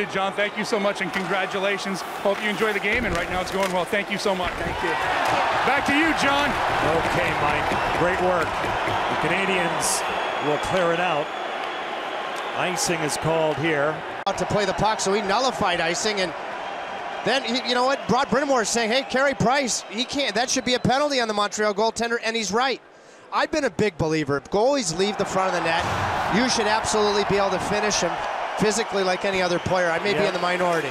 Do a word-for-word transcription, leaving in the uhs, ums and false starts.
it, John. Thank you so much, and congratulations. Hope you enjoy the game, and right now it's going well. Thank you so much. Thank you. Back to you, John. Okay, Mike. Great work. The Canadiens will clear it out. Icing is called here. Out to play the puck, so he nullified icing, and then, he, you know what, Brad Brindamore is saying, hey, Carey Price, he can't, that should be a penalty on the Montreal goaltender, and he's right. I've been a big believer. Goalies leave the front of the net. You should absolutely be able to finish him physically like any other player. I may yeah. be in the minority.